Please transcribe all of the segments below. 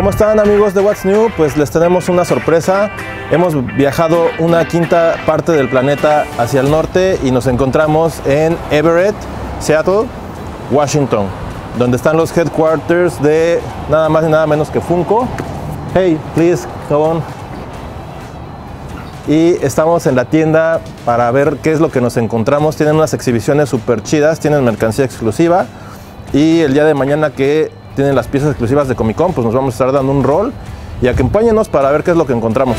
¿Cómo están, amigos de What's New? Pues les tenemos una sorpresa. Hemos viajado una quinta parte del planeta hacia el norte y nos encontramos en Everett, Seattle, Washington, donde están los headquarters de nada más y nada menos que Funko. Hey, please, come on. Y estamos en la tienda para ver qué es lo que nos encontramos. Tienen unas exhibiciones súper chidas, tienen mercancía exclusiva. Y el día de mañana que tienen las piezas exclusivas de Comic-Con, pues nos vamos a estar dando un rol. Y acompáñenos para ver qué es lo que encontramos.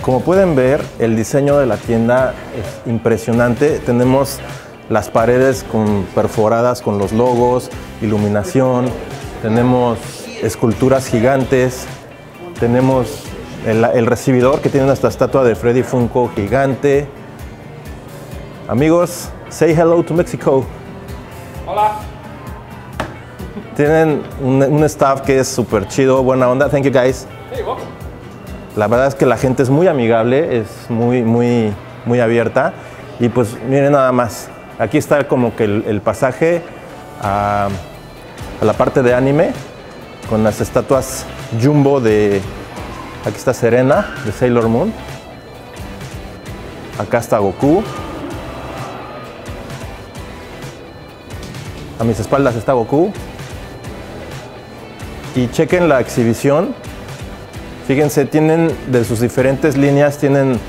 Como pueden ver, el diseño de la tienda es impresionante. Tenemos las paredes perforadas con los logos, iluminación, tenemos esculturas gigantes, tenemos el recibidor que tiene esta estatua de Freddy Funko gigante. Amigos, say hello to Mexico. Hola. Tienen un staff que es súper chido, buena onda. Thank you guys. Hey, welcome. La verdad es que la gente es muy amigable, es muy abierta. Y pues miren nada más. Aquí está como que el pasaje a la parte de anime, con las estatuas Jumbo de... Aquí está Serena, de Sailor Moon. Acá está Goku. A mis espaldas está Goku. Y chequen la exhibición. Fíjense, tienen de sus diferentes líneas, tienen...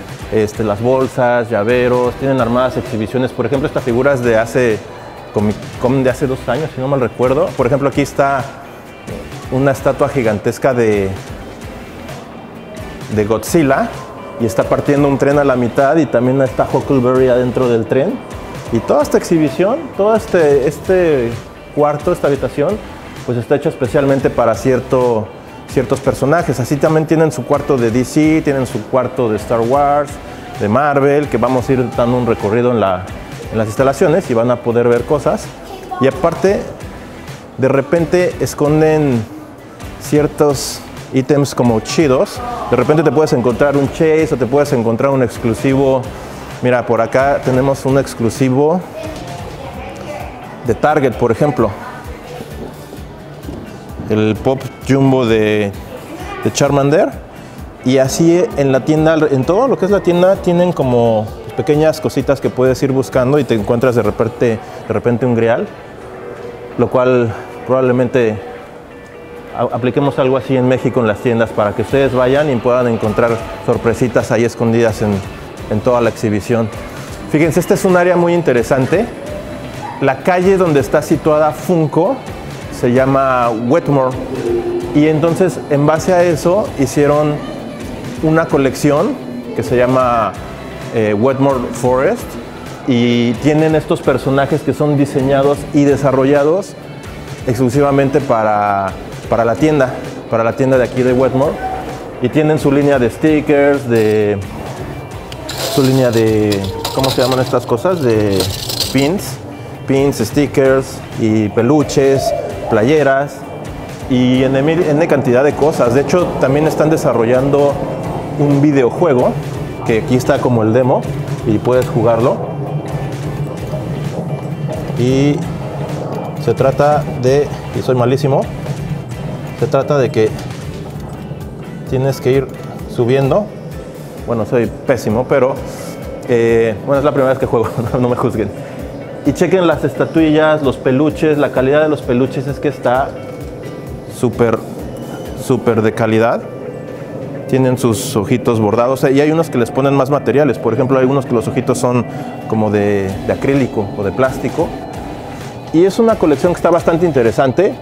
las bolsas, llaveros, tienen armadas exhibiciones. Por ejemplo, estas figuras de hace Comic-Con de hace 2 años, si no mal recuerdo. Por ejemplo, aquí está una estatua gigantesca de Godzilla y está partiendo un tren a la mitad, y también está Huckleberry adentro del tren. Y toda esta exhibición, todo este cuarto, esta habitación, pues está hecho especialmente para ciertos personajes. Así también tienen su cuarto de DC, tienen su cuarto de Star Wars, de Marvel, que vamos a ir dando un recorrido en las instalaciones y van a poder ver cosas. Y aparte, de repente esconden ciertos ítems como chidos. De repente te puedes encontrar un chase o te puedes encontrar un exclusivo. Mira, por acá tenemos un exclusivo de Target, por ejemplo. El pop jumbo de Charmander. Y así en la tienda, en todo lo que es la tienda, tienen como pequeñas cositas que puedes ir buscando y te encuentras de repente un grial, lo cual probablemente apliquemos algo así en México en las tiendas, para que ustedes vayan y puedan encontrar sorpresitas ahí escondidas en toda la exhibición. Fíjense, este es un área muy interesante. La calle donde está situada Funko se llama Wetmore, y entonces en base a eso hicieron una colección que se llama Wetmore Forest, y tienen estos personajes que son diseñados y desarrollados exclusivamente para la tienda de aquí de Wetmore, y tienen su línea de stickers, su línea de, ¿cómo se llaman estas cosas? De pins, stickers y peluches, playeras y en cantidad de cosas. De hecho, también están desarrollando un videojuego, que aquí está como el demo y puedes jugarlo, y se trata de, y soy malísimo, se trata de que tienes que ir subiendo. Bueno, soy pésimo, pero bueno, es la primera vez que juego, no me juzguen. Y chequen las estatuillas, los peluches. La calidad de los peluches es que está súper de calidad. Tienen sus ojitos bordados, y hay unos que les ponen más materiales. Por ejemplo, hay unos que los ojitos son como de acrílico o de plástico. Y es una colección que está bastante interesante.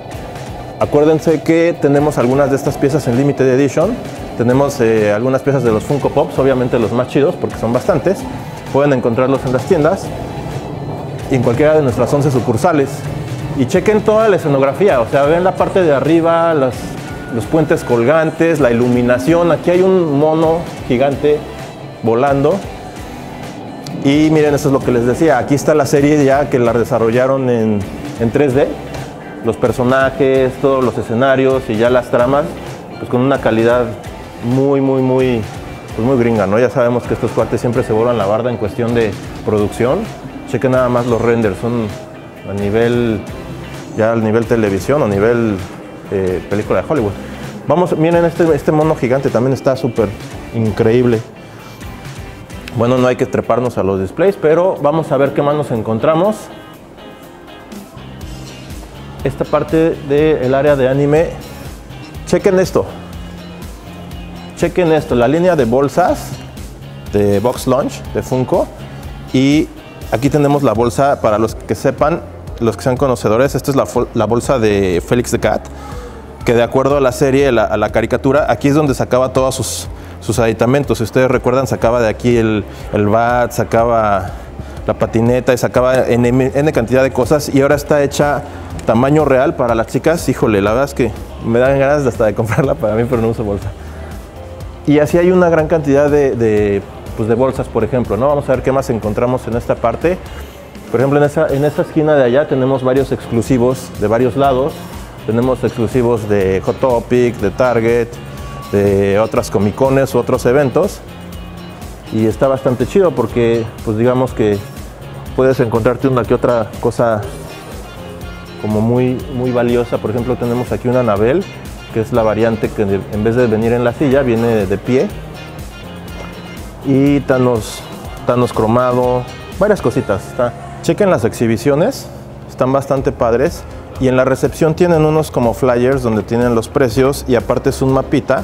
Acuérdense que tenemos algunas de estas piezas en Limited Edition. Tenemos algunas piezas de los Funko Pops, obviamente los más chidos, porque son bastantes. Pueden encontrarlos en las tiendas y en cualquiera de nuestras 11 sucursales. Y chequen toda la escenografía, o sea, ven la parte de arriba, los puentes colgantes, la iluminación. Aquí hay un mono gigante volando. Y miren, eso es lo que les decía. Aquí está la serie ya que la desarrollaron en 3D. los personajes, todos los escenarios y ya las tramas, pues con una calidad muy gringa, ¿no? Ya sabemos que estos cuates siempre se vuelan la barda en cuestión de producción. Chequen nada más los renders, son a nivel, ya al nivel televisión o nivel película de Hollywood. Vamos, miren, este mono gigante también está súper increíble. Bueno, no hay que treparnos a los displays, pero vamos a ver qué más nos encontramos. Esta parte del área de anime. Chequen esto. Chequen esto, la línea de bolsas de Box Lunch, de Funko. Y aquí tenemos la bolsa, para los que sepan, los que sean conocedores, esta es la bolsa de Félix the Cat, que de acuerdo a la serie, a la caricatura, aquí es donde sacaba todos sus aditamentos. Si ustedes recuerdan, sacaba de aquí el bat, sacaba la patineta y sacaba N cantidad de cosas. Y ahora está hecha tamaño real para las chicas. Híjole, la verdad es que me dan ganas hasta de comprarla para mí, pero no uso bolsa. Y así hay una gran cantidad de bolsas, por ejemplo, ¿no? Vamos a ver qué más encontramos en esta parte. Por ejemplo, en esta esquina de allá tenemos varios exclusivos de varios lados. Tenemos exclusivos de Hot Topic, de Target, de otras Comic-Cones u otros eventos. Y está bastante chido porque, pues digamos que puedes encontrarte una que otra cosa como muy valiosa. Por ejemplo, tenemos aquí una Anabel, que es la variante que en vez de venir en la silla, viene de pie. Y Thanos cromado, varias cositas. Chequen las exhibiciones, están bastante padres. Y en la recepción tienen unos como flyers donde tienen los precios y aparte es un mapita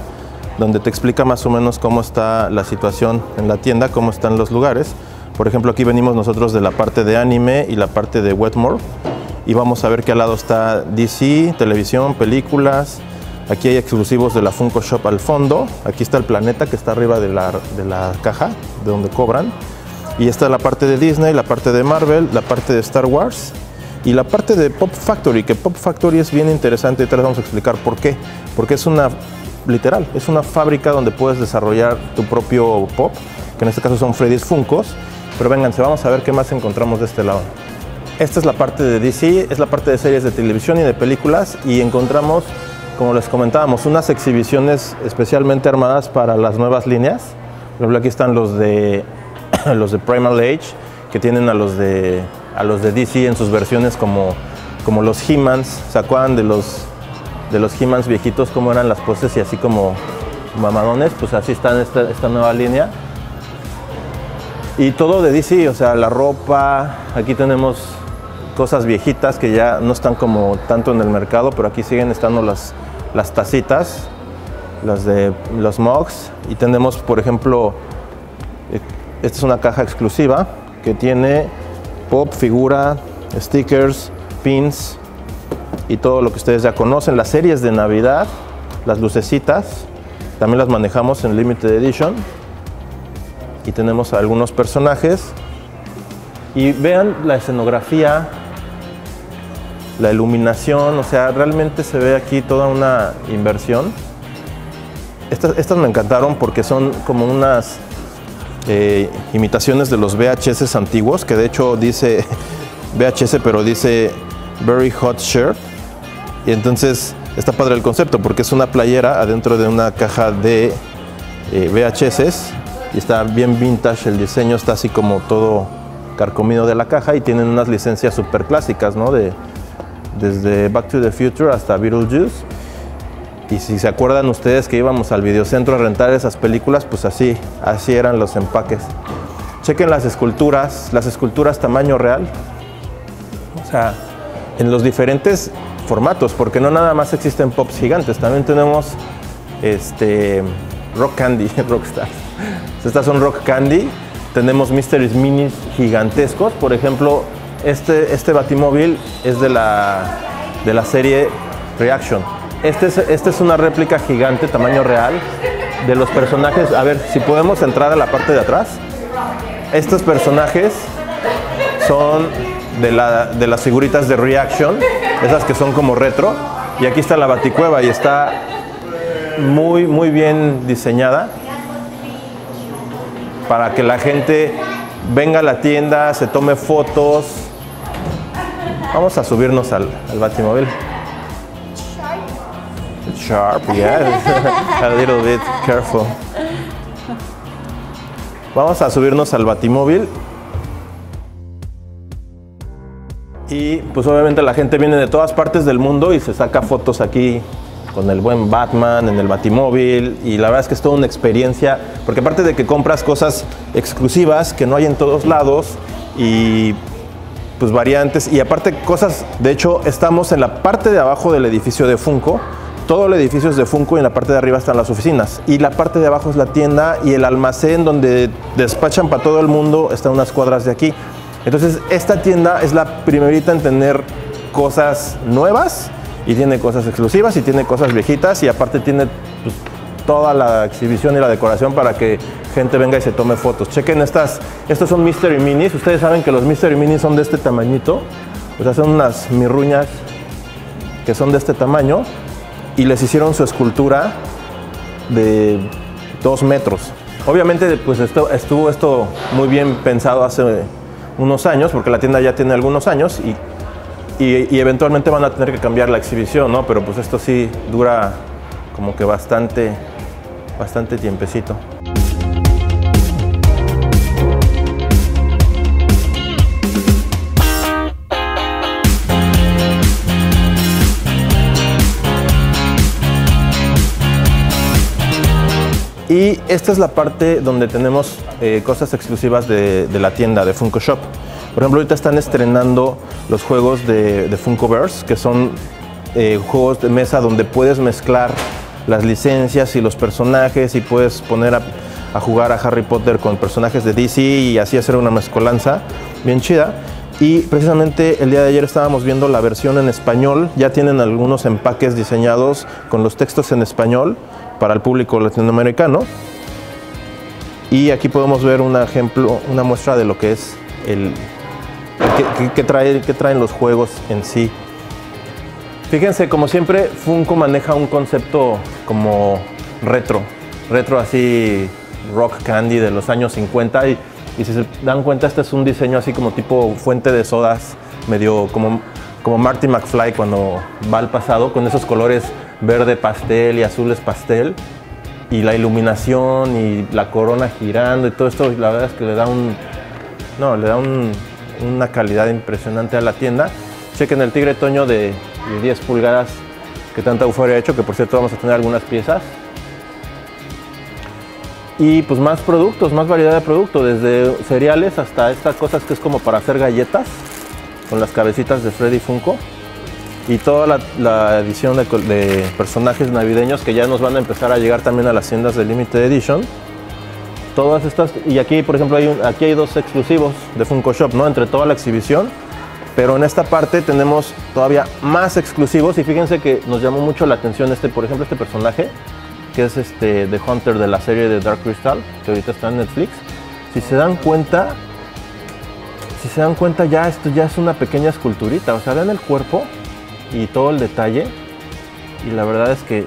donde te explica más o menos cómo está la situación en la tienda, cómo están los lugares. Por ejemplo, aquí venimos nosotros de la parte de anime y la parte de Wetmore. Y vamos a ver que al lado está DC, televisión, películas. Aquí hay exclusivos de la Funko Shop al fondo. Aquí está el planeta que está arriba de la caja, de donde cobran. Y está la parte de Disney, la parte de Marvel, la parte de Star Wars y la parte de Pop Factory, que Pop Factory es bien interesante. Y te les vamos a explicar por qué. Porque es una, literal, es una fábrica donde puedes desarrollar tu propio pop, que en este caso son Freddy's Funkos. Pero vénganse, vamos a ver qué más encontramos de este lado. Esta es la parte de DC, es la parte de series de televisión y de películas. Y encontramos, como les comentábamos, unas exhibiciones especialmente armadas para las nuevas líneas. Por ejemplo, aquí están los de Primal Age, que tienen a los de DC en sus versiones como los He-Mans. ¿Se acuerdan de los He-Mans viejitos, cómo eran las poses y así como mamadones? Pues así está en esta nueva línea. Y todo de DC, o sea, la ropa. Aquí tenemos cosas viejitas que ya no están como tanto en el mercado, pero aquí siguen estando las tacitas, las de los mugs. Y tenemos, por ejemplo, esta es una caja exclusiva que tiene pop, figura, stickers, pins y todo lo que ustedes ya conocen. Las series de Navidad, las lucecitas, también las manejamos en Limited Edition. Y tenemos a algunos personajes. Y vean la escenografía, la iluminación, o sea, realmente se ve aquí toda una inversión. Estas me encantaron porque son como unas imitaciones de los VHS antiguos, que de hecho dice VHS, pero dice Very Hot Shirt. Y entonces está padre el concepto porque es una playera adentro de una caja de VHS y está bien vintage el diseño, está así como todo carcomido de la caja y tienen unas licencias súper clásicas, ¿no? Desde Back to the Future hasta Beetlejuice. Y si se acuerdan ustedes que íbamos al videocentro a rentar esas películas, pues así eran los empaques. Chequen las esculturas tamaño real. O sea, en los diferentes formatos, porque no nada más existen pops gigantes, también tenemos Rock Candy, Rockstars. Estas son Rock Candy. Tenemos Mystery Minis gigantescos. Por ejemplo, este Batimóvil es de la serie Reaction. Esta es una réplica gigante, tamaño real, de los personajes. A ver, si podemos entrar a la parte de atrás. Estos personajes son de las figuritas de Reaction, esas que son como retro. Y aquí está la Baticueva y está muy bien diseñada, para que la gente venga a la tienda, se tome fotos. Vamos a subirnos al Batimóvil. sharp, yeah. A little bit careful. Vamos a subirnos al Batimóvil. Y pues obviamente la gente viene de todas partes del mundo y se saca fotos aquí con el buen Batman, en el Batimóvil, y la verdad es que es toda una experiencia, porque aparte de que compras cosas exclusivas que no hay en todos lados y pues variantes, y aparte cosas, de hecho estamos en la parte de abajo del edificio de Funko, todo el edificio es de Funko y en la parte de arriba están las oficinas, y la parte de abajo es la tienda y el almacén donde despachan para todo el mundo, está a unas cuadras de aquí. Entonces esta tienda es la primerita en tener cosas nuevas y tiene cosas exclusivas y tiene cosas viejitas y aparte tiene pues, toda la exhibición y la decoración para que gente venga y se tome fotos. Chequen estas, estos son Mystery Minis, ustedes saben que los Mystery Minis son de este tamañito, o sea son unas mirruñas que son de este tamaño y les hicieron su escultura de 2 metros. Obviamente pues estuvo muy bien pensado hace unos años, porque la tienda ya tiene algunos años y eventualmente van a tener que cambiar la exhibición, ¿no? Pero pues esto sí dura como que bastante tiempecito. Y esta es la parte donde tenemos cosas exclusivas de la tienda de Funko Shop. Por ejemplo, ahorita están estrenando los juegos de Funkoverse, que son juegos de mesa donde puedes mezclar las licencias y los personajes y puedes poner a jugar a Harry Potter con personajes de DC y así hacer una mezcolanza bien chida. Y precisamente el día de ayer estábamos viendo la versión en español, ya tienen algunos empaques diseñados con los textos en español para el público latinoamericano. Y aquí podemos ver un ejemplo, una muestra de lo que es que traen los juegos en sí. Fíjense, como siempre, Funko maneja un concepto como retro así, Rock Candy de los años 50. Y si se dan cuenta, este es un diseño así como tipo fuente de sodas, medio como Marty McFly cuando va al pasado, con esos colores verde pastel y azules pastel, y la iluminación y la corona girando y todo esto, la verdad es que le da una calidad impresionante a la tienda. Chequen el tigre Toño de 10 pulgadas que tanta euforia ha hecho, que por cierto vamos a tener algunas piezas. Y pues más productos, más variedad de productos, desde cereales hasta estas cosas que es como para hacer galletas, con las cabecitas de Freddy Funko. Y toda la edición de personajes navideños que ya nos van a empezar a llegar también a las tiendas de Limited Edition. Todas estas, y aquí por ejemplo aquí hay dos exclusivos de Funko Shop, ¿no? Entre toda la exhibición. Pero en esta parte tenemos todavía más exclusivos y fíjense que nos llamó mucho la atención por ejemplo, este personaje, que es The Hunter de la serie de Dark Crystal, que ahorita está en Netflix. Si se dan cuenta ya esto ya es una pequeña esculturita, o sea, vean el cuerpo y todo el detalle, y la verdad es que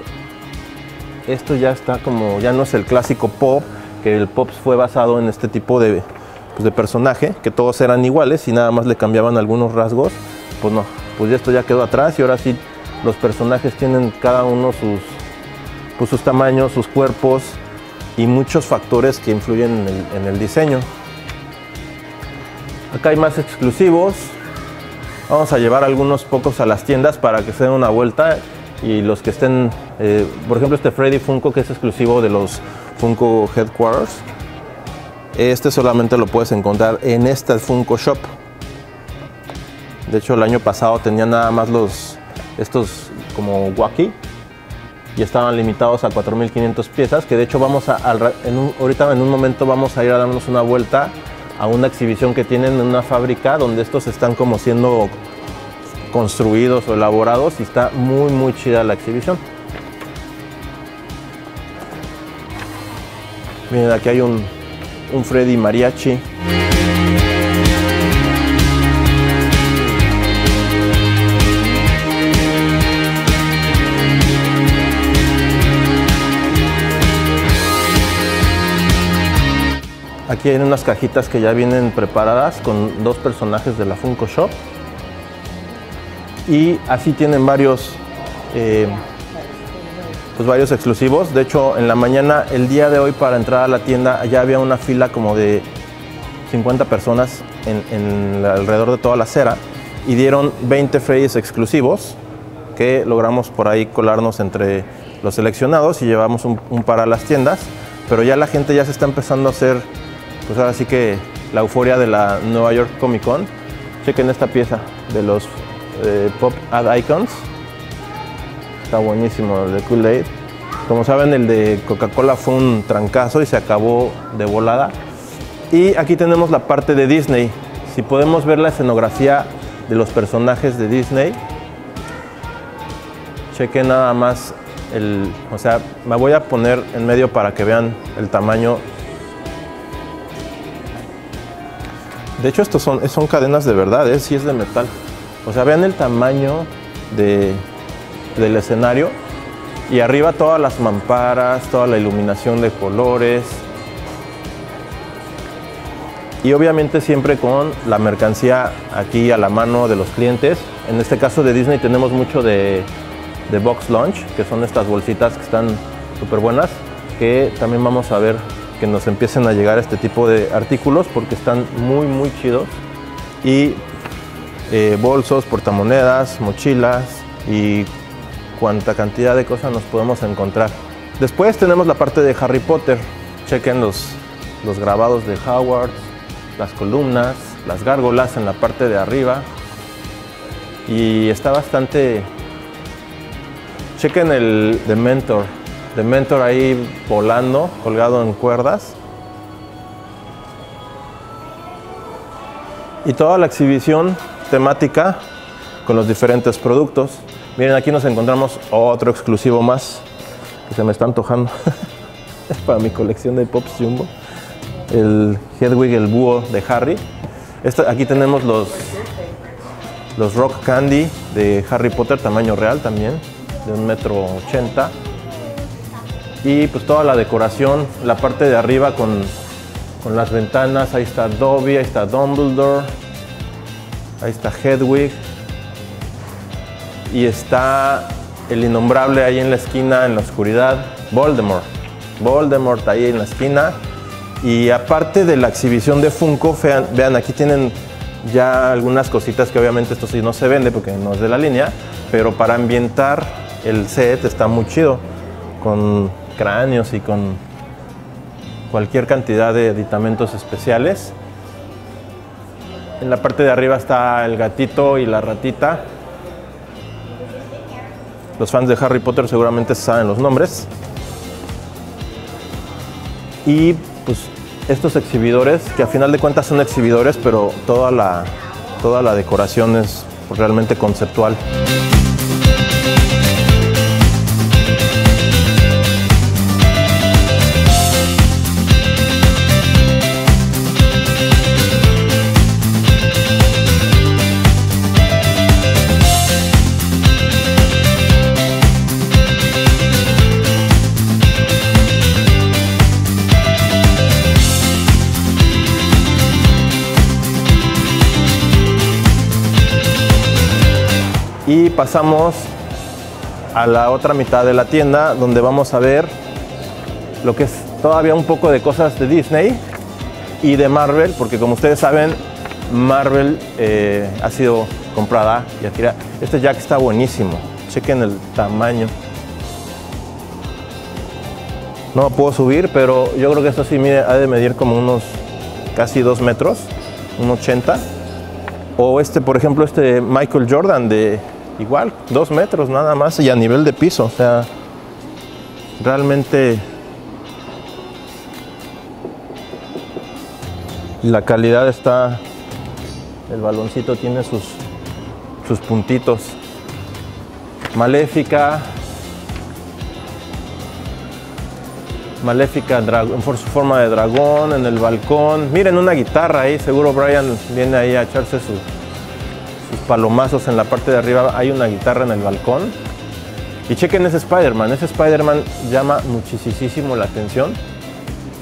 esto ya está como, ya no es el clásico pop, que el pop fue basado en este tipo de personaje, que todos eran iguales y nada más le cambiaban algunos rasgos. Pues no, pues esto ya quedó atrás y ahora sí los personajes tienen cada uno sus tamaños, sus cuerpos y muchos factores que influyen en el diseño. Acá hay más exclusivos. Vamos a llevar algunos pocos a las tiendas para que se den una vuelta y los que estén, por ejemplo Freddy Funko, que es exclusivo de los Funko Headquarters, este solamente lo puedes encontrar en esta Funko Shop. De hecho el año pasado tenían nada más estos como wacky y estaban limitados a 4,500 piezas, que de hecho vamos ahorita en un momento vamos a ir a darnos una vuelta a una exhibición que tienen en una fábrica donde estos están como siendo construidos o elaborados y está muy muy chida la exhibición. Miren, aquí hay un Freddy mariachi. Aquí hay unas cajitas que ya vienen preparadas con dos personajes de la Funko Shop. Y así tienen varios pues varios exclusivos. De hecho, en la mañana, el día de hoy, para entrar a la tienda, ya había una fila como de 50 personas alrededor de toda la acera y dieron 20 Freys exclusivos que logramos por ahí colarnos entre los seleccionados y llevamos un par a las tiendas. Pero ya la gente ya se está empezando a hacer, pues ahora sí que la euforia de la Nueva York Comic Con. Chequen esta pieza de los Pop Ad Icons. Está buenísimo, el de Kool-Aid. Como saben, el de Coca-Cola fue un trancazo y se acabó de volada. Y aquí tenemos la parte de Disney. Si podemos ver la escenografía de los personajes de Disney. Chequen nada más el... O sea, me voy a poner en medio para que vean el tamaño. De hecho, estos son cadenas de verdad, sí es de metal. O sea, vean el tamaño del escenario. Y arriba todas las mamparas, toda la iluminación de colores. Y obviamente siempre con la mercancía aquí a la mano de los clientes. En este caso de Disney tenemos mucho de Box Lunch, que son estas bolsitas que están súper buenas, que también vamos a ver que nos empiecen a llegar este tipo de artículos porque están muy, muy chidos. Y bolsos, portamonedas, mochilas y cuánta cantidad de cosas nos podemos encontrar. Después tenemos la parte de Harry Potter. Chequen los grabados de Howard, las columnas, las gárgolas en la parte de arriba. Y está bastante... Chequen el de Mentor ahí volando, colgado en cuerdas. Y toda la exhibición temática con los diferentes productos. Miren, aquí nos encontramos otro exclusivo más que se me está antojando. Es para mi colección de Pops Jumbo. El Hedwig, el búho de Harry. Aquí tenemos los Rock Candy de Harry Potter, tamaño real también, de 1,80 m. Y pues toda la decoración, la parte de arriba con las ventanas. Ahí está Dobby, ahí está Dumbledore, ahí está Hedwig. Y está el innombrable ahí en la esquina, en la oscuridad. Voldemort ahí en la esquina. Y aparte de la exhibición de Funko, vean, aquí tienen ya algunas cositas que obviamente esto sí no se vende porque no es de la línea, pero para ambientar el set está muy chido, con cráneos y con cualquier cantidad de aditamentos especiales. En la parte de arriba está el gatito y la ratita. Los fans de Harry Potter seguramente saben los nombres. Y pues estos exhibidores, que a final de cuentas son exhibidores, pero toda la decoración es realmente conceptual. Y pasamos a la otra mitad de la tienda, donde vamos a ver lo que es todavía un poco de cosas de Disney y de Marvel, porque como ustedes saben, Marvel ha sido comprada y adquirida. Este jack está buenísimo, chequen el tamaño. No puedo subir, pero yo creo que esto sí mide, ha de medir como unos casi 2 metros, 1,80 m. O por ejemplo, Michael Jordan de... Igual, 2 metros nada más y a nivel de piso, o sea, realmente la calidad está, el baloncito tiene sus puntitos. Maléfica en su forma de dragón, en el balcón. Miren, una guitarra ahí, seguro Brian viene ahí a echarse sus palomazos. En la parte de arriba hay una guitarra en el balcón. Y chequen ese Spider-Man llama muchísimo la atención,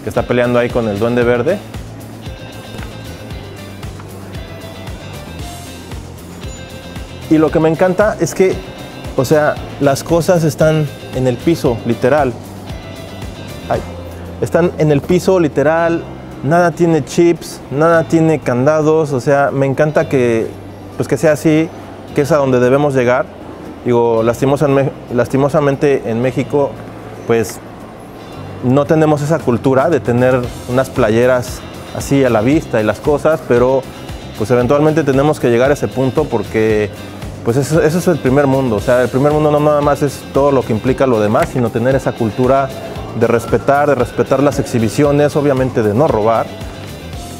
que está peleando ahí con el Duende Verde. Y lo que me encanta es que, o sea, las cosas están en el piso, literal. Ay. Están en el piso, literal. Nada tiene chips, nada tiene candados. O sea, me encanta que, pues, que sea así, que es a donde debemos llegar. Digo, lastimosamente en México, pues, no tenemos esa cultura de tener unas playeras así a la vista y las cosas, pero pues eventualmente tenemos que llegar a ese punto porque pues eso es el primer mundo. O sea, el primer mundo no nada más es todo lo que implica lo demás, sino tener esa cultura de respetar las exhibiciones, obviamente de no robar.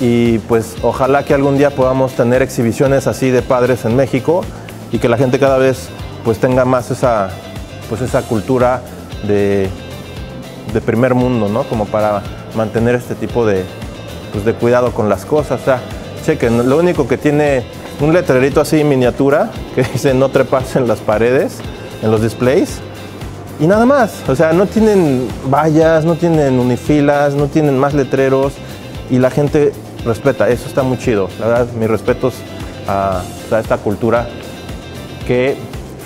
Y pues ojalá que algún día podamos tener exhibiciones así de padres en México y que la gente cada vez pues tenga más esa, pues, esa cultura de primer mundo, ¿no? Como para mantener este tipo de, pues, de cuidado con las cosas. O sea, chequen, lo único que tiene un letrerito así en miniatura que dice no treparse en las paredes, en los displays, y nada más. O sea, no tienen vallas, no tienen unifilas, no tienen más letreros y la gente respeta. Eso está muy chido. La verdad, mis respetos a esta cultura que,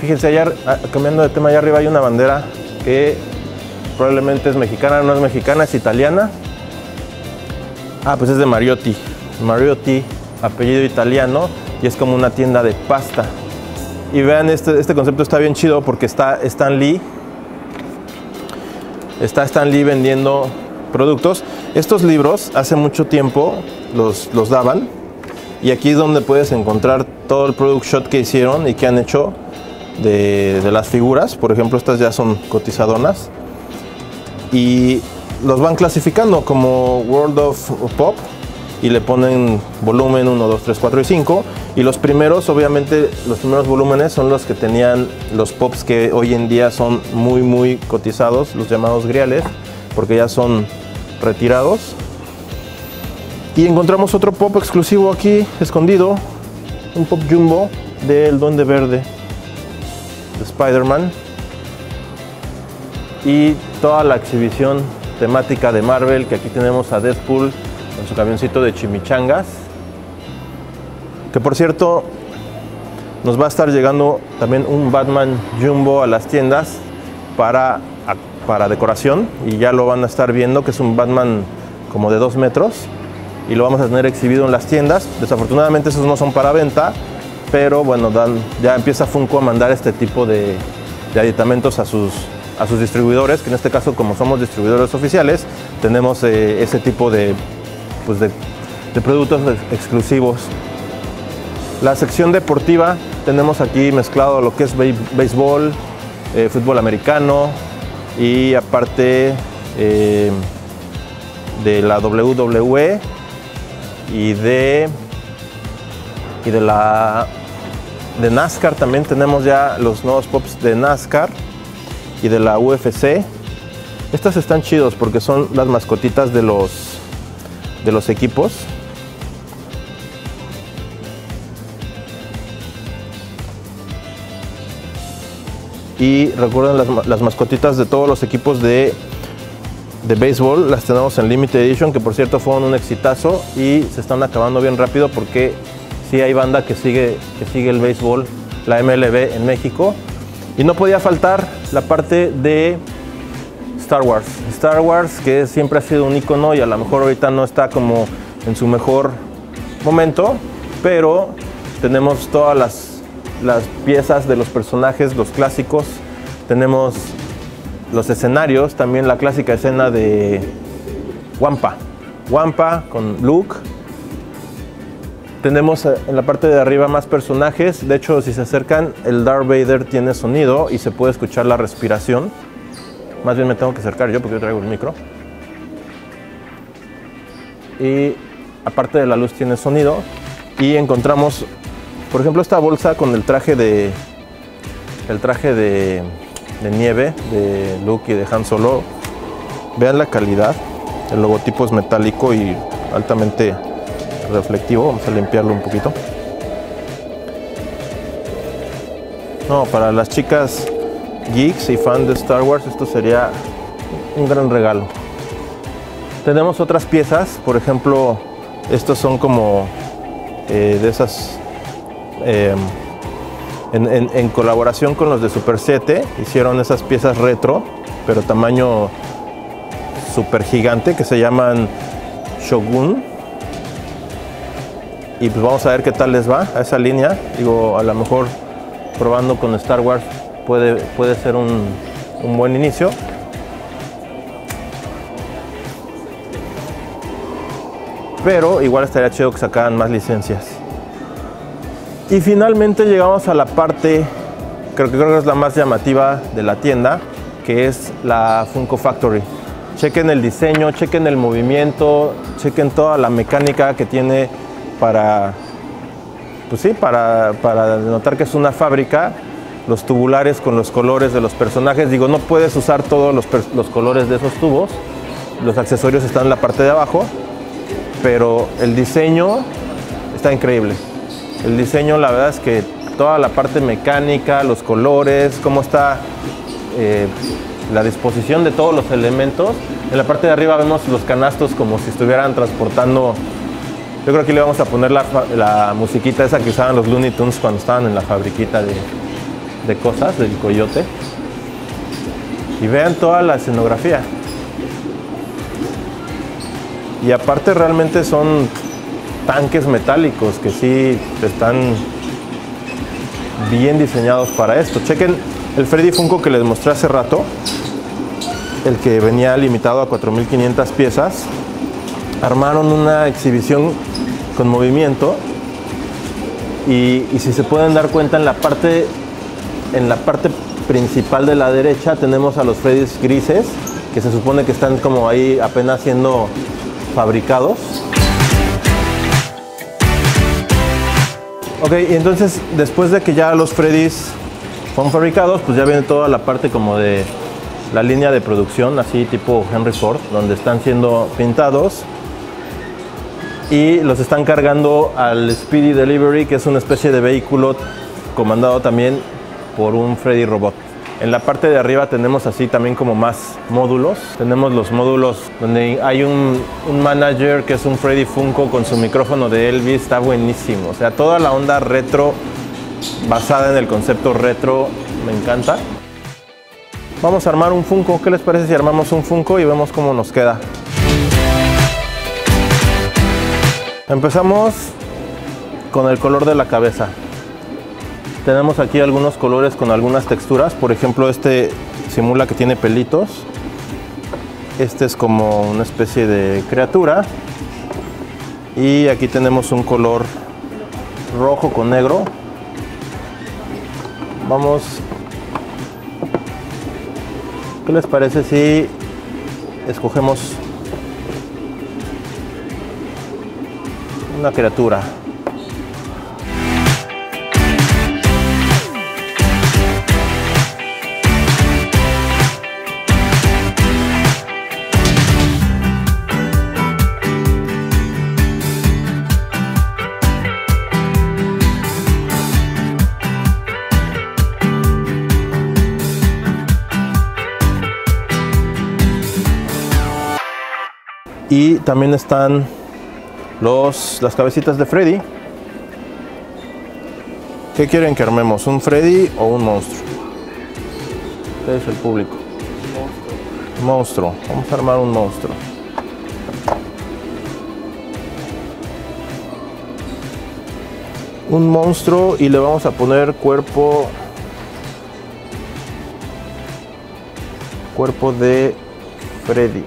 fíjense, allá, cambiando de tema, allá arriba hay una bandera que probablemente es mexicana, no es mexicana, es italiana. Ah, pues es de Mariotti. Mariotti, apellido italiano, y es como una tienda de pasta. Y vean, este concepto está bien chido porque está Stan Lee. Está Stan Lee vendiendo productos. Estos libros hace mucho tiempo los daban. Y aquí es donde puedes encontrar todo el product shot que hicieron y que han hecho de las figuras. Por ejemplo, estas ya son cotizadonas. Y los van clasificando como World of Pop. Y le ponen volumen 1, 2, 3, 4 y 5. Y los primeros, obviamente, los primeros volúmenes son los que tenían los pops que hoy en día son muy, muy cotizados, los llamados griales, porque ya son retirados. Y encontramos otro pop exclusivo aquí, escondido, un pop jumbo del Duende Verde, de Spider-Man. Y toda la exhibición temática de Marvel, que aquí tenemos a Deadpool, con su camioncito de chimichangas, que por cierto nos va a estar llegando también un Batman Jumbo a las tiendas para decoración, y ya lo van a estar viendo, que es un Batman como de 2 metros, y lo vamos a tener exhibido en las tiendas. Desafortunadamente esos no son para venta, pero bueno, ya empieza Funko a mandar este tipo de aditamentos a sus distribuidores, que en este caso, como somos distribuidores oficiales, tenemos ese tipo de, pues de productos exclusivos. La sección deportiva, tenemos aquí mezclado lo que es béisbol, fútbol americano, y aparte de la WWE y de NASCAR. También tenemos ya los nuevos pops de NASCAR y de la UFC. Estas están chidos porque son las mascotitas de los equipos. Y recuerden, las mascotitas de todos los equipos de béisbol las tenemos en Limited Edition, que por cierto fueron un exitazo y se están acabando bien rápido, porque sí hay banda que sigue el béisbol, la MLB en México. Y no podía faltar la parte de Star Wars. Star Wars, que siempre ha sido un icono y a lo mejor ahorita no está como en su mejor momento, pero tenemos todas las piezas de los personajes, los clásicos. Tenemos los escenarios, también la clásica escena de Wampa con Luke. Tenemos en la parte de arriba más personajes. De hecho, si se acercan, el Darth Vader tiene sonido y se puede escuchar la respiración. Más bien me tengo que acercar yo porque yo traigo el micro. Y aparte de la luz tiene sonido. Y encontramos, por ejemplo, esta bolsa con el traje de nieve de Luke y de Han Solo. Vean la calidad. El logotipo es metálico y altamente reflectivo. Vamos a limpiarlo un poquito. No, para las chicas geeks y fan de Star Wars, esto sería un gran regalo. Tenemos otras piezas, por ejemplo, estos son como de esas en colaboración con los de Super 7, hicieron esas piezas retro, pero tamaño super gigante, que se llaman Shogun. Y pues vamos a ver qué tal les va a esa línea. Digo, a lo mejor probando con Star Wars puede ser un buen inicio. Pero igual estaría chido que sacaran más licencias. Y finalmente llegamos a la parte, creo que es la más llamativa de la tienda, que es la Funko Factory. Chequen el diseño, chequen el movimiento, chequen toda la mecánica que tiene para denotar que es una fábrica. Los tubulares con los colores de los personajes. Digo, no puedes usar todos los colores de esos tubos. Los accesorios están en la parte de abajo. Pero el diseño está increíble. El diseño, la verdad es que toda la parte mecánica, los colores, cómo está la disposición de todos los elementos. En la parte de arriba vemos los canastos como si estuvieran transportando. Yo creo que le vamos a poner la musiquita esa que usaban los Looney Tunes cuando estaban en la fabriquita de cosas, del coyote. Y vean toda la escenografía. Y aparte realmente son tanques metálicos que sí están bien diseñados para esto. Chequen el Freddy Funko que les mostré hace rato, el que venía limitado a 4.500 piezas. Armaron una exhibición con movimiento y si se pueden dar cuenta, en la parte principal de la derecha tenemos a los Freddys grises, que se supone que están como ahí apenas siendo fabricados. Ok, y entonces después de que ya los Freddys son fabricados, pues ya viene toda la parte como de la línea de producción, así tipo Henry Ford, donde están siendo pintados y los están cargando al Speedy Delivery, que es una especie de vehículo comandado también por un Freddy Robot. En la parte de arriba tenemos así también como más módulos. Tenemos los módulos donde hay un manager que es un Freddy Funko con su micrófono de Elvis. Está buenísimo. O sea, toda la onda retro, basada en el concepto retro, me encanta. Vamos a armar un Funko. ¿Qué les parece si armamos un Funko y vemos cómo nos queda? Empezamos con el color de la cabeza. Tenemos aquí algunos colores con algunas texturas. Por ejemplo, este simula que tiene pelitos. Este es como una especie de criatura. Y aquí tenemos un color rojo con negro. Vamos. ¿Qué les parece si escogemos una criatura? Y también están las cabecitas de Freddy. ¿Qué quieren que armemos? ¿Un Freddy o un monstruo? Ustedes, el público. Monstruo. Vamos a armar un monstruo. Un monstruo y le vamos a poner cuerpo. Cuerpo de Freddy.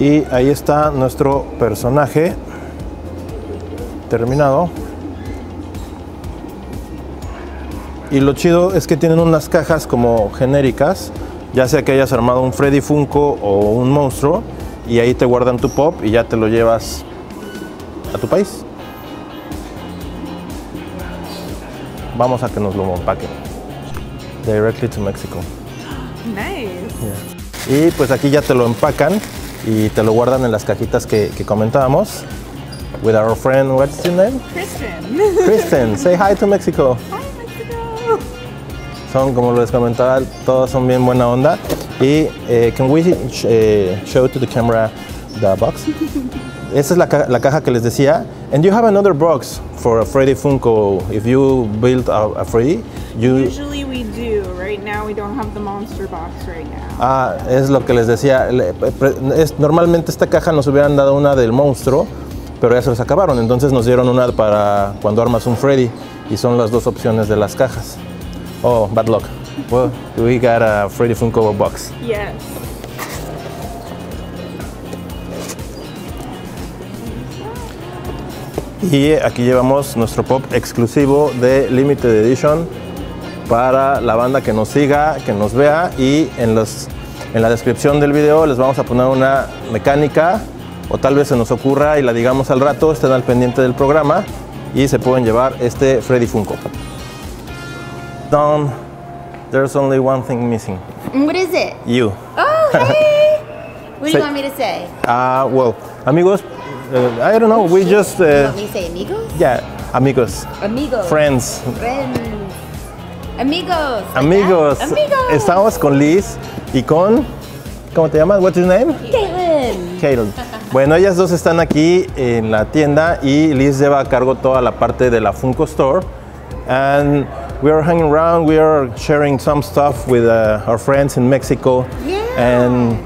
Y ahí está nuestro personaje terminado. Y lo chido es que tienen unas cajas como genéricas, ya sea que hayas armado un Freddy Funko o un monstruo, y ahí te guardan tu pop y ya te lo llevas a tu país. Vamos a que nos lo empaquen. Directly to Mexico. Nice. Yeah. Y pues aquí ya te lo empacan y te lo guardan en las cajitas que comentábamos. With our friend, what's your name? Kristen. Kristen, say hi to Mexico. Hi, Mexico. Son, como les comentaba, todos son bien buena onda. Y, can we show to the camera the box? Esa es la caja que les decía. And you have another box for a Freddy Funko. If you build a Freddy, you... Usually we do. Right now we don't have the monster box right now. Ah, es lo que les decía. Normalmente esta caja nos hubieran dado una del monstruo, pero ya se los acabaron. Entonces nos dieron una para cuando armas un Freddy. Y son las dos opciones de las cajas. Oh, bad luck. Well, we got a Freddy Funko box. Yes. Y aquí llevamos nuestro pop exclusivo de Limited Edition para la banda que nos siga, que nos vea, y en la descripción del video les vamos a poner una mecánica, o tal vez se nos ocurra y la digamos al rato. Estén al pendiente del programa y se pueden llevar este Freddy Funko. Don, there's only one thing missing. What is it? You. Oh, hey! What do you want me to say? Well, amigos. I don't know, we just... you want me to say amigos? Yeah, amigos. Amigos. Friends. Friends. Amigos. Amigos. Like amigos. Estamos con Liz y con... ¿Cómo te llamas? What's your name? Caitlin. Caitlin. Bueno, ellas dos están aquí en la tienda y Liz lleva a cargo toda la parte de la Funko Store. And we are hanging around, we are sharing some stuff with our friends in Mexico. Yeah. And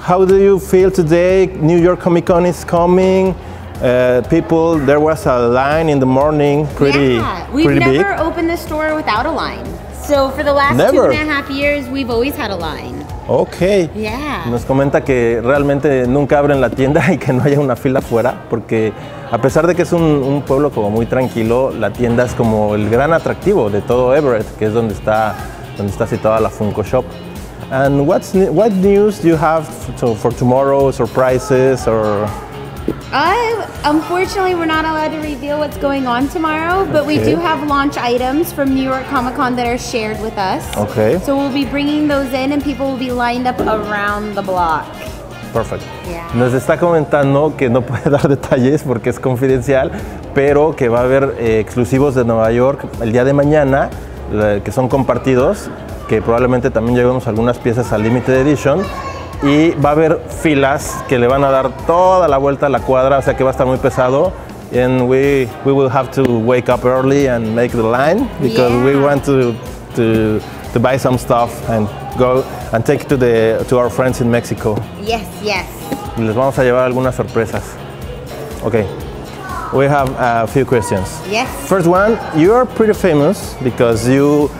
how do you feel today? New York Comic Con is coming. People, there was a line in the morning, pretty big. Never opened the store without a line. So for the last 2.5 years, we've always had a line. Okay. Yeah. Nos comenta que realmente nunca abren la tienda y que no haya una fila afuera, porque a pesar de que es un pueblo como muy tranquilo, la tienda es como el gran atractivo de todo Everett, que es donde está situada la Funko Shop. And what news do you have for tomorrow? Surprises or? Unfortunately, we're not allowed to reveal what's going on tomorrow, but we do have launch items from New York Comic Con that are shared with us. Okay. So we'll be bringing those in, and people will be lined up around the block. Perfect. Yeah. Nos está comentando que no puede dar detalles porque es confidencial, pero que va a haber exclusivos de Nueva York el día de mañana, que son compartidos, que probablemente también llevemos algunas piezas al Limited Edition, y va a haber filas que le van a dar toda la vuelta a la cuadra, o sea que va a estar muy pesado. And we will have to wake up early and make the line because we want to buy some stuff and go and take to our friends in Mexico. Yes, yes. Les vamos a llevar algunas sorpresas. Okay. We have a few questions. Yes. First one, you are pretty famous because you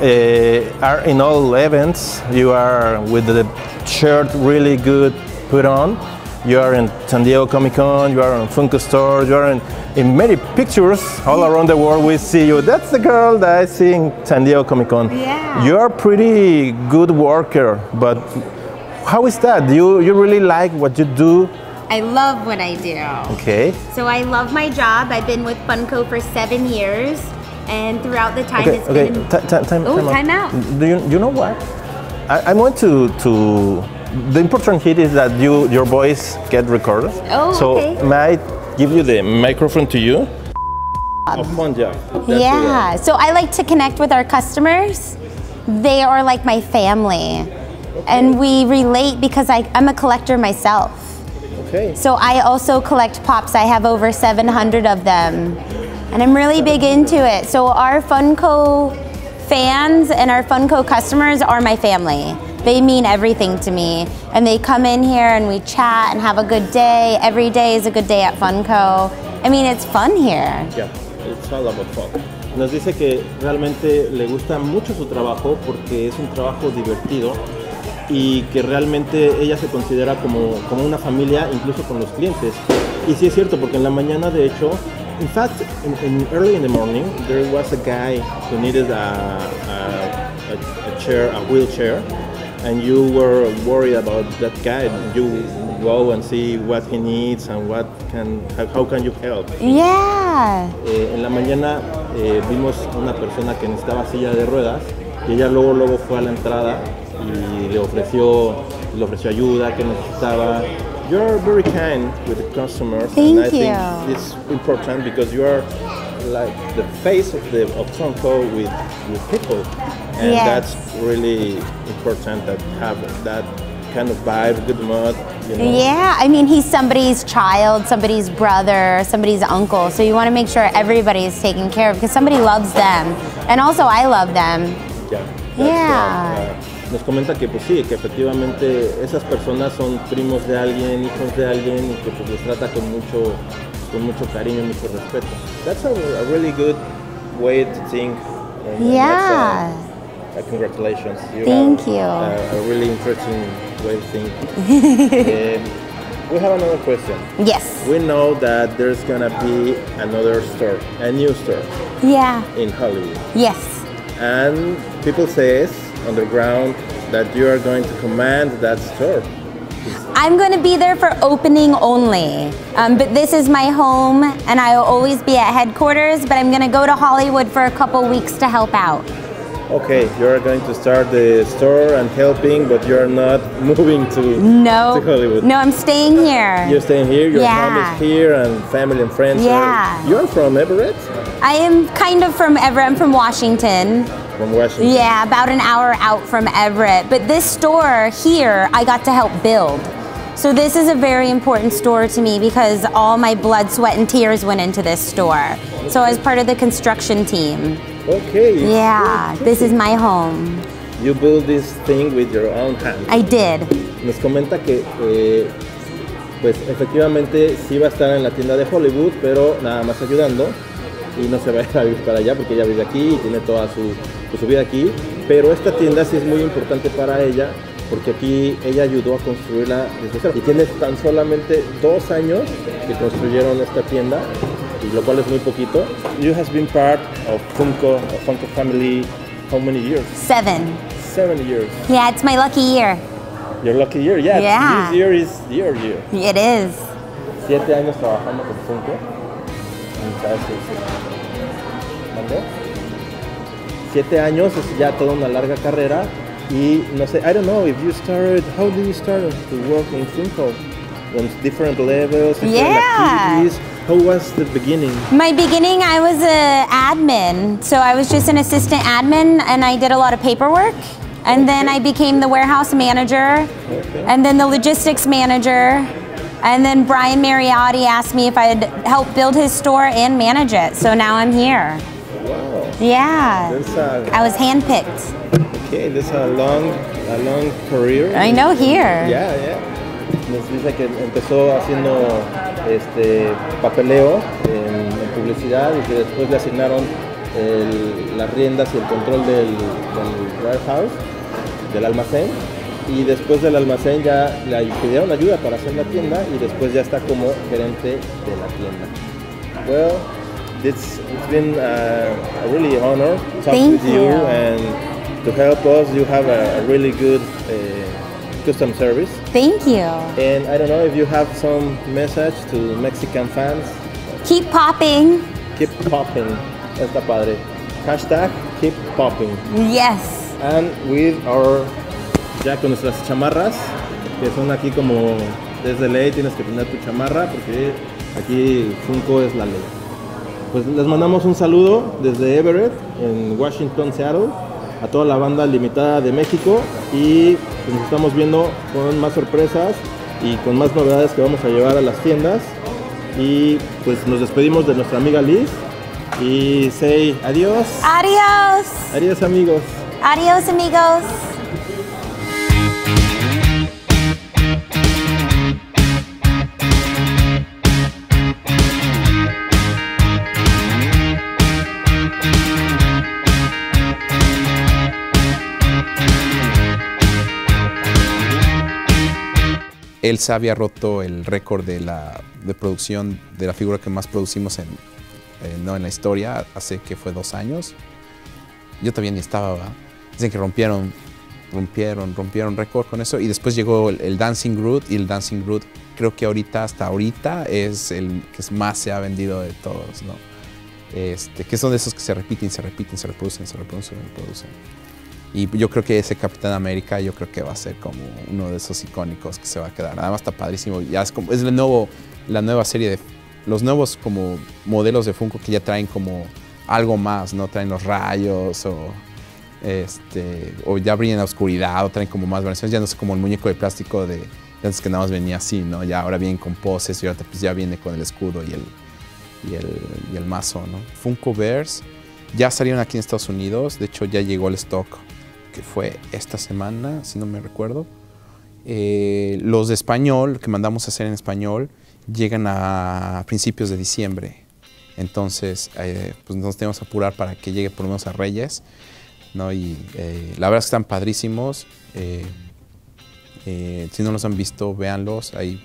are in all events. You are with the shirt really good put on. You are in San Diego Comic Con, you are in Funko Store, you are in many pictures all around the world. We see you. That's the girl that I see in San Diego Comic Con. Yeah. You are pretty good worker, but how is that? You really like what you do? I love what I do. Okay. So I love my job. I've been with Funko for 7 years. And throughout the time, it's been... Time out. Do you know what? I want to... The important hit is that your voice get recorded. Oh, so okay. So may I give you the microphone to you? Yeah, so I like to connect with our customers. They are like my family. Okay. And we relate because I'm a collector myself. Okay. So I also collect pops. I have over 700 of them. And I'm really big into it. So our Funko fans and our Funko customers are my family. They mean everything to me. And they come in here and we chat and have a good day. Every day is a good day at Funko. I mean, it's fun here. Yeah, it's all about fun. Nos dice que realmente le gusta mucho su trabajo porque es un trabajo divertido y que realmente ella se considera como una familia, incluso con los clientes. Y sí es cierto, porque en la mañana, de hecho, in fact, in early in the morning, there was a guy who needed a wheelchair, and you were worried about that guy. You go and see what he needs and how can you help. Yeah. En la mañana vimos una persona que necesitaba silla de ruedas y ella luego fue a la entrada y le ofreció ayuda que necesitaba. You're very kind with the customers. Thank and I you. Think it's important because you are like the face of Funko with people, and yes, that's really important that have that kind of vibe, good mood. You know? Yeah, I mean, he's somebody's child, somebody's brother, somebody's uncle, so you want to make sure everybody is taken care of because somebody loves them, and also I love them. Yeah. Yeah. Nos comenta que pues sí, que efectivamente esas personas son primos de alguien, hijos de alguien, y que pues los trata con mucho cariño, mucho respeto. That's a really good way to think. And yeah. Congratulations. You Thank have, you. A really interesting way to think. We have another question. Yes. We know that there's gonna be another store, a new store. Yeah. In Hollywood. Yes. And people says on the ground that you are going to command that store. I'm going to be there for opening only, but this is my home and I will always be at headquarters, but I'm going to go to Hollywood for a couple weeks to help out. Okay, you're going to start the store and helping, but you're not moving to Hollywood. No, I'm staying here. You're staying here, your mom is here, and family and friends are. You're from Everett? I am kind of from Everett. I'm from Washington. From Washington? Yeah, about an hour out from Everett. But this store here, I got to help build. So this is a very important store to me because all my blood, sweat, and tears went into this store. So I was part of the construction team. Okay. Yeah, this is my home. You built this thing with your own hands. I did. Nos comenta que pues efectivamente sí va a estar en la tienda de Hollywood, pero nada más ayudando, y no se va a ir a vivir para allá porque ella vive aquí y tiene toda su vida aquí, pero esta tienda sí es muy importante para ella porque aquí ella ayudó a construirla desde cero y tiene tan solamente 2 años que construyeron esta tienda, y lo cual es muy poquito. You has been part of Funko family, how many years? 7 years. Yeah, it's my lucky year. Your lucky year, yeah. Yeah. This year is your year. It is. 7 años trabajando con Funko. ¿Vale? 7 años es ya toda una larga carrera, y no sé, I don't know if you started, how did you start to work in Funko? On different levels, different activities. How was the beginning? My beginning, I was an admin. So I was just an assistant admin, and I did a lot of paperwork. And then I became the warehouse manager, and then the logistics manager. And then Brian Mariotti asked me if I'd help build his store and manage it. So now I'm here. Wow. Yeah. I was handpicked. Okay, this is a long career. I know here. Yeah, yeah. Nos dice que empezó haciendo papeleo en publicidad, y que después le asignaron las riendas y el control del warehouse, del almacén, y después del almacén ya le pidieron ayuda para hacer la tienda, y después ya está como gerente de la tienda. Well, it's been a really honor to talk with you and to help us. You have a really good custom service. Thank you. And I don't know if you have some message to Mexican fans. Keep popping. Keep popping. Está padre. Hashtag keep popping. Yes. And with our, ya con nuestras chamarras, que son aquí como desde ley, tienes que poner tu chamarra porque aquí Funko es la ley. Pues les mandamos un saludo desde Everett, en Washington, Seattle, a toda la banda limitada de México, y nos estamos viendo con más sorpresas y con más novedades que vamos a llevar a las tiendas, y pues nos despedimos de nuestra amiga Liz y say adiós. Adiós. Adiós, amigos. Adiós, amigos. Él se había roto el récord de producción de la figura que más producimos en la historia, hace que fue 2 años. Yo también estaba, ¿verdad? Dicen que rompieron récord con eso. Y después llegó el Dancing Groot, y el Dancing Groot creo que hasta ahorita es el que más se ha vendido de todos, ¿no? Que son de esos que se repiten, se reproducen. Y yo creo que ese Capitán América, yo creo que va a ser como uno de esos icónicos que se va a quedar. Además está padrísimo, ya es como, es la nueva serie de los nuevos como modelos de Funko que ya traen como algo más, ¿no? Traen los rayos o ya brillan en la oscuridad, o traen como más versiones, ya no es como el muñeco de plástico de antes que nada más venía así, ¿no? Ya ahora vienen con poses y ahora pues ya viene con el escudo y el mazo, ¿no? Funkoverse ya salieron aquí en Estados Unidos, de hecho ya llegó el stock que fue esta semana, si no me recuerdo. Los de español, que mandamos a hacer en español, llegan a principios de diciembre. Entonces, pues nos tenemos que apurar para que llegue por lo menos a Reyes, ¿no? Y la verdad es que están padrísimos. Si no los han visto, véanlos. Ahí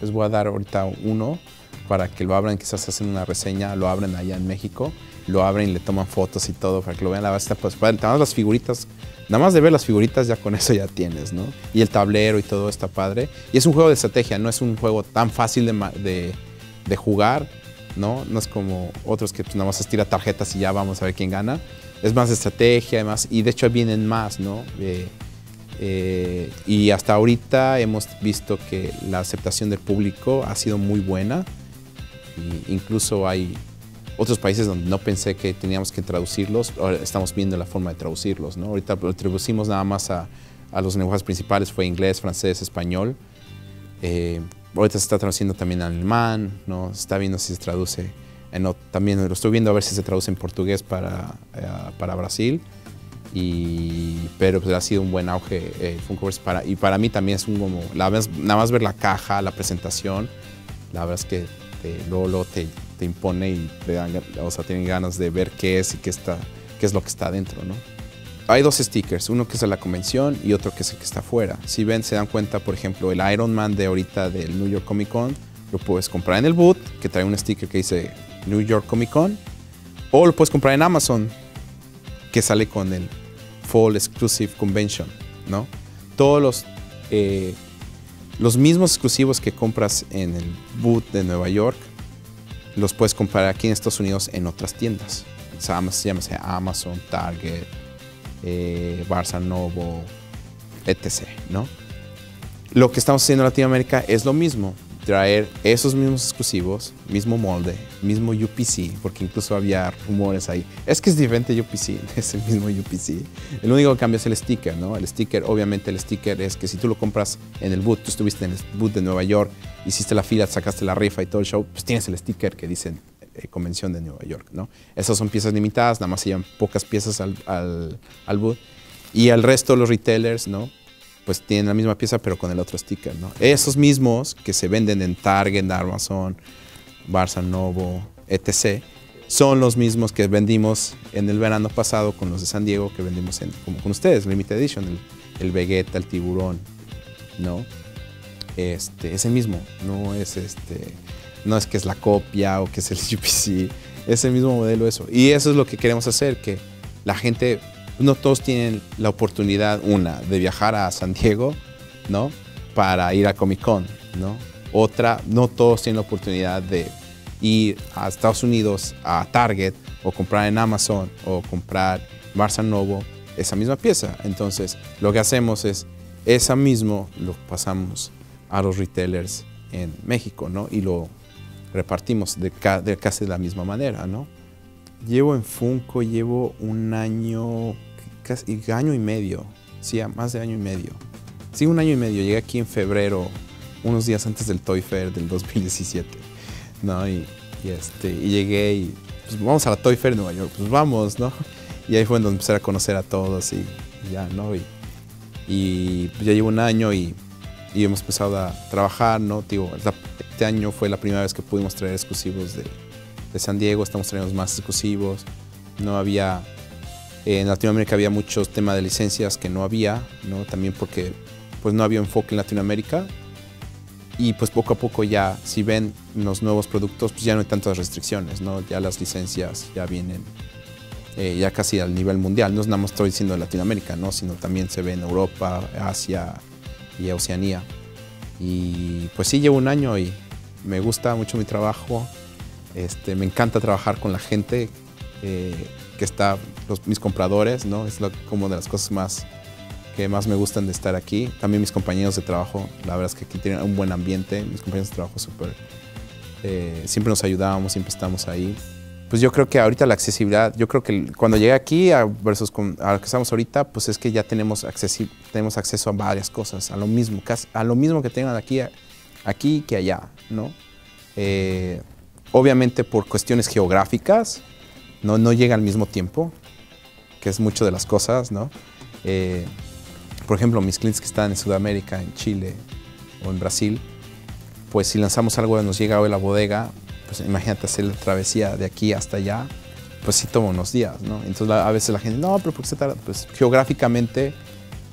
les voy a dar ahorita uno para que lo abran, quizás hacen una reseña, lo abren allá en México, lo abren y le toman fotos y todo para que lo vean. La verdad está pues, nada más las figuritas, nada más de ver las figuritas ya con eso ya tienes, ¿no? Y el tablero y todo está padre. Y es un juego de estrategia, no es un juego tan fácil de jugar, ¿no? No es como otros que pues, nada más se tira tarjetas y ya vamos a ver quién gana. Es más de estrategia, además, y de hecho vienen más, ¿no? Y hasta ahorita hemos visto que la aceptación del público ha sido muy buena. Y incluso hay otros países donde no pensé que teníamos que traducirlos, ahora estamos viendo la forma de traducirlos, ¿no? Ahorita lo traducimos nada más a los lenguajes principales, fue inglés, francés, español. Ahorita se está traduciendo también alemán, ¿no? Se está viendo si se traduce, también lo estoy viendo a ver si se traduce en portugués para Brasil. Pero pues ha sido un buen auge Funkoverse, y para mí también es como, nada más ver la caja, la presentación, la verdad es que luego te impone y te dan, o sea, tienen ganas de ver qué es y qué es lo que está adentro, ¿no? Hay 2 stickers, uno que es a la convención y otro que es el que está afuera. Si ven, se dan cuenta, por ejemplo, el Iron Man de ahorita del New York Comic Con, lo puedes comprar en el boot, que trae un sticker que dice New York Comic Con, o lo puedes comprar en Amazon, que sale con el Fall Exclusive Convention, ¿no? Todos los mismos exclusivos que compras en el boot de Nueva York los puedes comprar aquí en Estados Unidos en otras tiendas. O sea, llámese Amazon, Target, Barnes & Noble, etc., ¿no? Lo que estamos haciendo en Latinoamérica es lo mismo. Traer esos mismos exclusivos, mismo molde, mismo UPC, porque incluso había rumores ahí. Es que es diferente UPC, es el mismo UPC. El único que cambia es el sticker, ¿no? El sticker, obviamente el sticker es que si tú lo compras en el boot, tú estuviste en el boot de Nueva York, hiciste la fila, sacaste la rifa y todo el show, pues tienes el sticker que dice Convención de Nueva York, ¿no? Esas son piezas limitadas, nada más se llevan pocas piezas al boot. Y al resto los retailers, ¿no? Pues tienen la misma pieza pero con el otro sticker, ¿no? Esos mismos que se venden en Target, Amazon, Barnes & Noble, etc. son los mismos que vendimos en el verano pasado con los de San Diego, que vendimos como con ustedes, Limited Edition, el Vegeta, el tiburón, ¿no? Es el mismo, no es que es la copia o que es el UPC, es el mismo modelo eso. Y eso es lo que queremos hacer, que la gente... No todos tienen la oportunidad, una, de viajar a San Diego, ¿no? Para ir a Comic-Con, ¿no? Otra, no todos tienen la oportunidad de ir a Estados Unidos, a Target, o comprar en Amazon, o comprar Barnes & Noble, esa misma pieza. Entonces, lo que hacemos es, esa mismo lo pasamos a los retailers en México, ¿no? Y lo repartimos de casi la misma manera, ¿no? Llevo en Funko, llevo un año, casi año y medio, sí, más de año y medio. Sí, un año y medio, llegué aquí en febrero, unos días antes del Toy Fair del 2017, ¿no? Y llegué y, pues vamos a la Toy Fair de Nueva York, pues vamos, ¿no? Y ahí fue donde empecé a conocer a todos y ya, ¿no? Y pues ya llevo un año y hemos empezado a trabajar, ¿no? Digo, este año fue la primera vez que pudimos traer exclusivos de San Diego, estamos trayendo más exclusivos. No había, en Latinoamérica había muchos temas de licencias que no había, ¿no? También porque pues no había enfoque en Latinoamérica, Y pues poco a poco ya, si ven los nuevos productos, pues ya no hay tantas restricciones, ¿no? Ya las licencias ya vienen ya casi al nivel mundial. No es nada más estoy diciendo Latinoamérica, ¿no? Sino también se ve en Europa, Asia y Oceanía. Y pues sí, llevo un año y me gusta mucho mi trabajo. Me encanta trabajar con la gente que está, mis compradores, ¿no? Es como de las cosas más que más me gustan de estar aquí. También mis compañeros de trabajo, la verdad es que aquí tienen un buen ambiente. Mis compañeros de trabajo súper, siempre nos ayudábamos, siempre estamos ahí. Pues yo creo que ahorita la accesibilidad, yo creo que cuando llegué aquí versus a lo que estamos ahorita, pues es que ya tenemos acceso a varias cosas, a lo mismo, casi, a lo mismo que tengan aquí que allá, ¿no? Obviamente por cuestiones geográficas, no llega al mismo tiempo, que es mucho de las cosas, ¿no? Por ejemplo, mis clientes que están en Sudamérica, en Chile o en Brasil, pues si lanzamos algo que nos llega hoy a la bodega, pues imagínate hacer la travesía de aquí hasta allá, pues sí toma unos días, ¿no? Entonces a veces la gente, no, pero ¿por qué se tarda? Pues geográficamente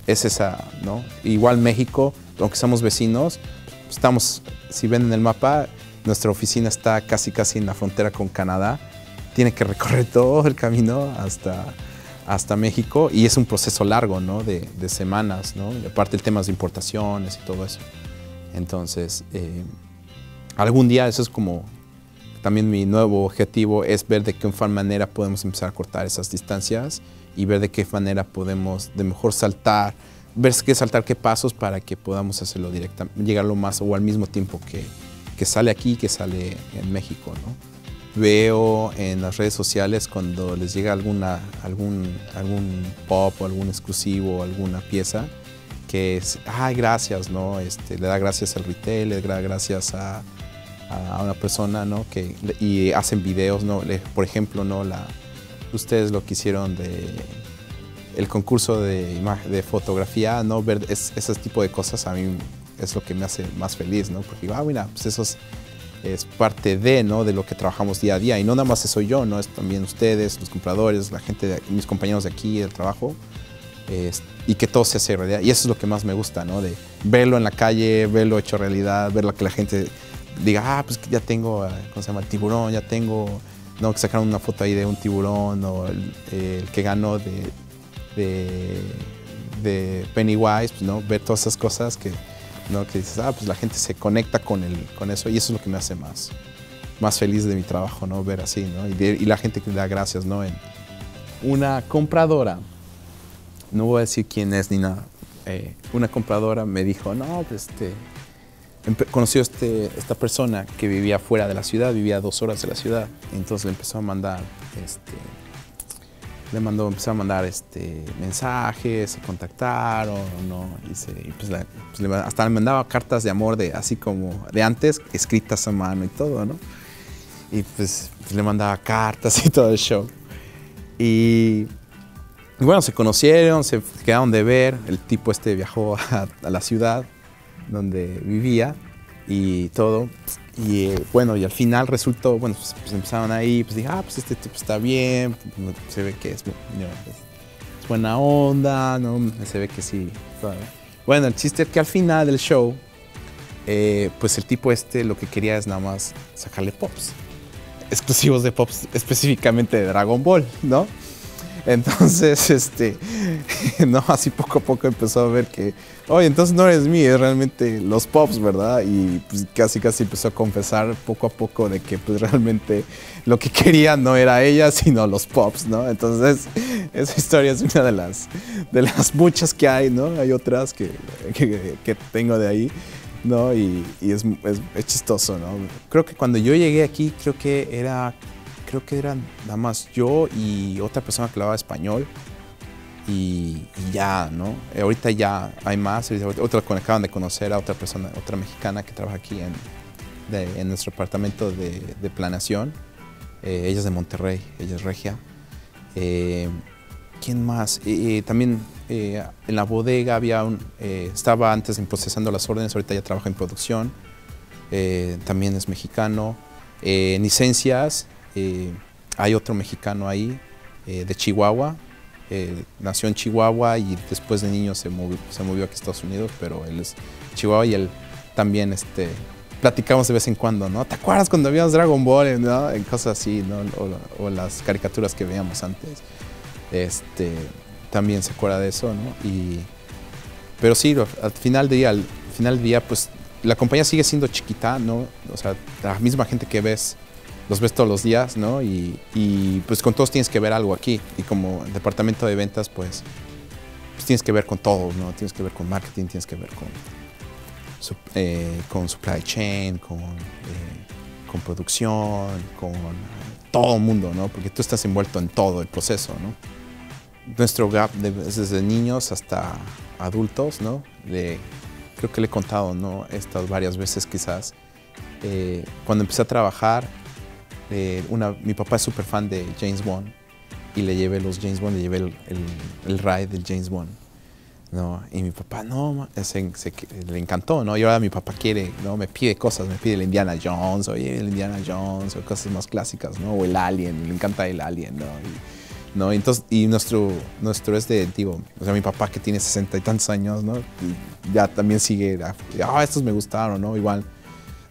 es esa, ¿no? Igual México, aunque somos vecinos, estamos, si ven en el mapa, nuestra oficina está casi en la frontera con Canadá, tiene que recorrer todo el camino hasta México, y es un proceso largo, ¿no? De semanas, ¿no? Y aparte el tema de importaciones y todo eso. Entonces, algún día eso es como, también mi nuevo objetivo es ver de qué manera podemos empezar a cortar esas distancias y ver de qué manera podemos de mejor saltar, ver qué pasos para que podamos hacerlo directamente, llegarlo más o al mismo tiempo que sale aquí, que sale en México, ¿no? Veo en las redes sociales cuando les llega algún pop o algún exclusivo o alguna pieza que es, ay, gracias, ¿no? Le da gracias al retail, le da gracias a una persona, ¿no? Y hacen videos, ¿no? Por ejemplo, ¿no? Ustedes lo que hicieron el concurso de fotografía, ¿no? Ver ese tipo de cosas a mí es lo que me hace más feliz, ¿no? Porque digo, ah, mira, pues esos es parte de lo que trabajamos día a día. Y no nada más soy yo, ¿no? Es también ustedes, los compradores, la gente, mis compañeros de aquí, del trabajo. Y que todo se hace realidad. Y eso es lo que más me gusta, ¿no? De verlo en la calle, verlo hecho realidad, verlo que la gente diga, ah, pues ya tengo, ¿cómo se llama? El tiburón, ya tengo, ¿no? Que sacaron una foto ahí de un tiburón o el que ganó de Pennywise, pues, ¿no? Ver todas esas cosas que, ¿no? Que dices, ah, pues la gente se conecta con eso, y eso es lo que me hace más feliz de mi trabajo, ¿no? Ver así, ¿no? Y la gente que le da gracias, ¿no? Una compradora, no voy a decir quién es ni nada, una compradora me dijo, no, pues conoció esta persona que vivía fuera de la ciudad, vivía a 2 horas de la ciudad, entonces le empezó a mandar, empezó a mandar mensajes, se contactaron, ¿no? Y pues hasta le mandaba cartas de amor así como de antes, escritas a mano y todo, ¿no? Y pues le mandaba cartas y todo el show. Y bueno, se conocieron, se quedaron de ver. El tipo viajó a la ciudad donde vivía y todo. Y bueno, y al final resultó, bueno, pues empezaron ahí, pues dije, ah, pues este tipo está bien, se ve que es buena onda, ¿no? Se ve que sí. Bueno, el chiste es que al final del show, pues el tipo lo que quería es nada más sacarle pops, exclusivos de pops, específicamente de Dragon Ball, ¿no? Entonces, no, así poco a poco empezó a ver que, oye, entonces no eres mí, es realmente los pops, ¿verdad? Y pues casi empezó a confesar poco a poco de que pues realmente lo que quería no era ella, sino los pops, ¿no? Entonces, esa historia es una de las muchas que hay, ¿no? Hay otras que tengo de ahí, ¿no? Y es chistoso, ¿no? Creo que cuando yo llegué aquí, creo que eran nada más yo y otra persona que hablaba español y ya, ¿no? Ahorita ya hay más, otra que acaban de conocer a otra persona, otra mexicana que trabaja aquí en nuestro departamento de planeación. Ella es de Monterrey, ella es regia. ¿Quién más? También en la bodega había estaba antes procesando las órdenes, ahorita ya trabaja en producción. También es mexicano. En licencias, hay otro mexicano ahí, de Chihuahua, nació en Chihuahua y después de niño se movió aquí a Estados Unidos, pero él es Chihuahua y él también platicamos de vez en cuando, ¿no? ¿Te acuerdas cuando veíamos Dragon Ball, ¿no? En cosas así, ¿no? O las caricaturas que veíamos antes. También se acuerda de eso, ¿no? Pero sí, al final del día, pues la compañía sigue siendo chiquita, ¿no? O sea, la misma gente que ves, los ves todos los días, ¿no? Y pues con todos tienes que ver algo aquí. Y como el departamento de ventas, pues tienes que ver con todo, ¿no? Tienes que ver con marketing, tienes que ver con supply chain, con producción, con todo el mundo, ¿no? Porque tú estás envuelto en todo el proceso, ¿no? Nuestro gap desde niños hasta adultos, ¿no? Creo que le he contado, ¿no? Estas varias veces quizás. Cuando empecé a trabajar, mi papá es súper fan de James Bond y le llevé los James Bond, le llevé el ride del James Bond, ¿no? Y mi papá, no, le encantó, ¿no? Y ahora mi papá quiere, ¿no? Me pide cosas, me pide el Indiana Jones, oye, el Indiana Jones, o cosas más clásicas, ¿no? O el Alien, le encanta el Alien, ¿no? ¿No? Entonces, y nuestro es de antiguo, o sea, mi papá que tiene 60 y tantos años, ¿no? Y ya también sigue, estos me gustaron, ¿no? Igual.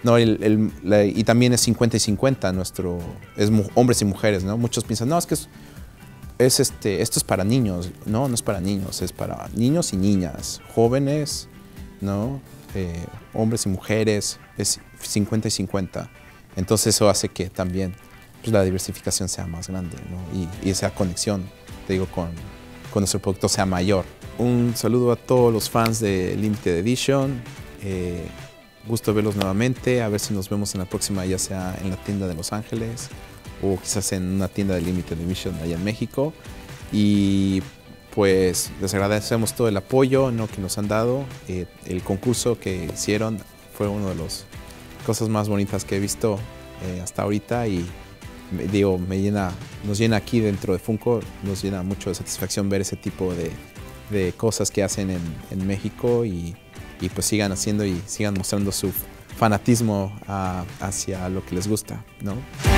No, y también es 50 y 50, nuestro, es hombres y mujeres, ¿no? Muchos piensan, no, es que esto es para niños. No, no es para niños, es para niños y niñas, jóvenes, ¿no? Hombres y mujeres, es 50 y 50. Entonces eso hace que también pues, la diversificación sea más grande, ¿no? Y esa conexión, te digo, con nuestro producto sea mayor. Un saludo a todos los fans de Limited Edition. Gusto verlos nuevamente, a ver si nos vemos en la próxima, ya sea en la tienda de Los Ángeles o quizás en una tienda de Limited Edition allá en México. Y pues les agradecemos todo el apoyo, ¿no? Que nos han dado. El concurso que hicieron fue una de las cosas más bonitas que he visto hasta ahorita y digo, nos llena aquí dentro de Funko, nos llena mucho de satisfacción ver ese tipo de cosas que hacen en México y pues sigan haciendo y sigan mostrando su fanatismo hacia lo que les gusta, ¿no?